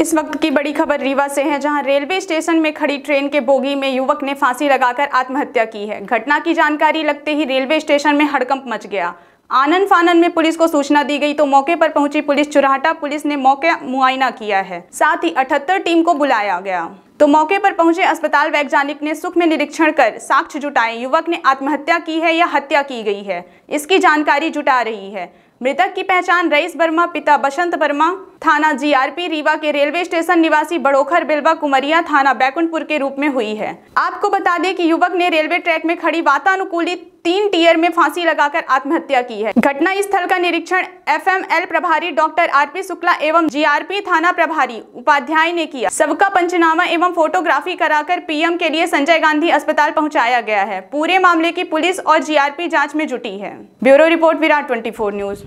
इस वक्त की बड़ी खबर रीवा से है, जहां रेलवे स्टेशन में खड़ी ट्रेन के बोगी में युवक ने फांसी लगाकर आत्महत्या की है। घटना की जानकारी लगते ही रेलवे स्टेशन में हड़कंप मच गया। आनन फानन में पुलिस को सूचना दी गई तो मौके पर पहुंची पुलिस। चुराहाटा पुलिस ने मौके मुआयना किया है, साथ ही 78 टीम को बुलाया गया। तो मौके पर पहुंचे अस्पताल वैज्ञानिक ने सूक्ष्म निरीक्षण कर साक्ष्य जुटाए। युवक ने आत्महत्या की है या हत्या की गई है, इसकी जानकारी जुटा रही है। मृतक की पहचान रईस वर्मा, पिता बशंत वर्मा, थाना जीआरपी रीवा के रेलवे स्टेशन निवासी बड़ोखर बेलवा कुमरिया, थाना बैकुंठपुर के रूप में हुई है। आपको बता दें कि युवक ने रेलवे ट्रैक में खड़ी वातानुकूलित 3 टियर में फांसी लगाकर आत्महत्या की है। घटना स्थल का निरीक्षण FML प्रभारी डॉक्टर RP शुक्ला एवं GRP थाना प्रभारी उपाध्याय ने किया। सबका पंचनामा एवं फोटोग्राफी कराकर PM के लिए संजय गांधी अस्पताल पहुंचाया गया है। पूरे मामले की पुलिस और GRP जांच में जुटी है। Bureau report Virat 24 news.